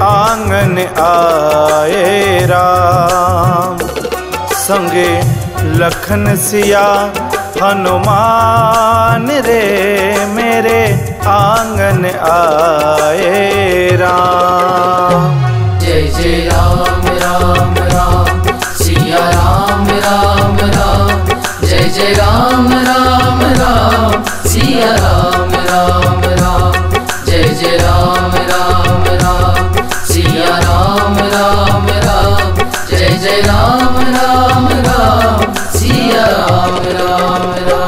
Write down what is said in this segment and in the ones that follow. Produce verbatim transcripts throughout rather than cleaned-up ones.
आंगन आए राम संगे लखन सिया हनुमान रे। मेरे आंगन आए राम। जय जय राम राम राम सिया राम राम राम। जय जय राम राम राम सिया राम राम राम। जय जय राम राम राम सिया राम राम राम। जय जय राम राम राम सिया राम राम राम।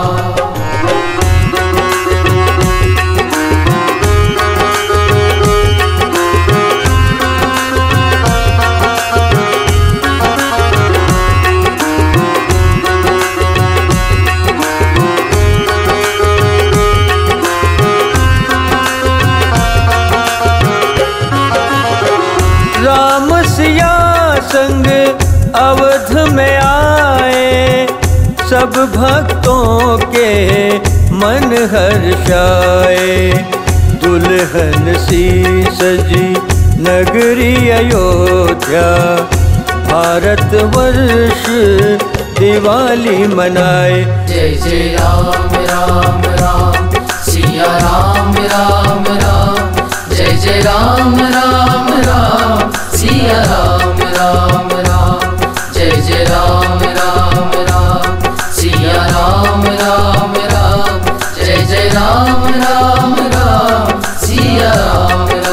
अवध में आए सब भक्तों के मन हर्षाए। दुल्हन सी सजी नगरी अयोध्या, भारत वर्ष दिवाली मनाए। जय जय राम राम राम सिया राम राम राम। जय जय राम राम राम सिया राम राम राम। जय जय राम राम राम सिया राम राम राम। जय जय राम राम राम सिया राम राम राम।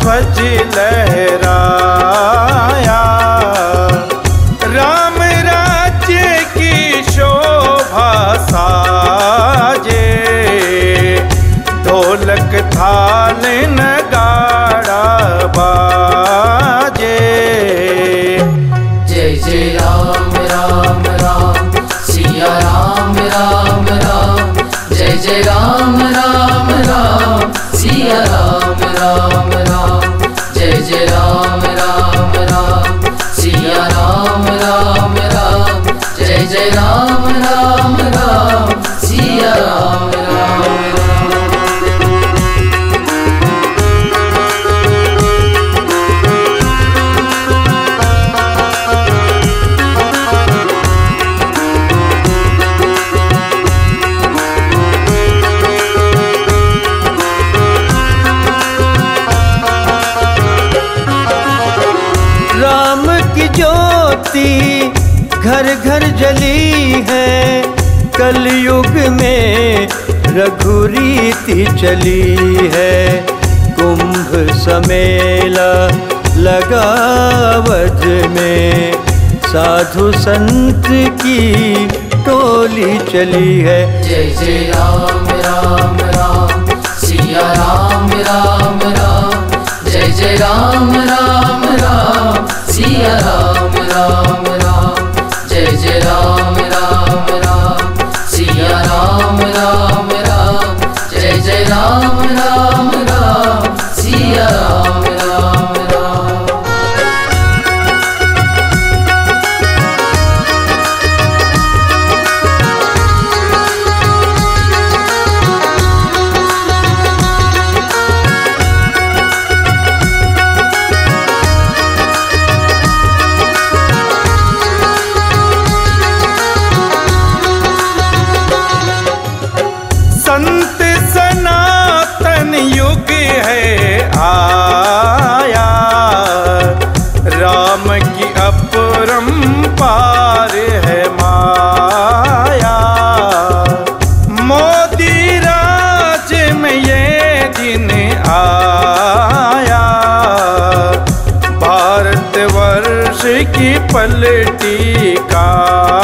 ध्वज लहराया, राम राज्य की शोभा साजे। ढोलक थाल नगाड़ा बाजे। जय जय राम राम राम सिया राम राम राम। जय जय राम राम राम सिया राम राम राम। जय जय राम राम राम सिया राम राम राम। जय जय राम राम राम सिया राम राम। घर घर जली है कलयुग में रघुरीति चली है। कुंभ समेला लगा अवध में, साधु संत की टोली चली है। जय जय राम राम राम सिया राम राम राम। जय जय राम राम राम सिया राम राम राम। जय जय राम राम राम सिया राम राम राम। जय जय राम राम राम सिया राम राम राम। की पलटी का।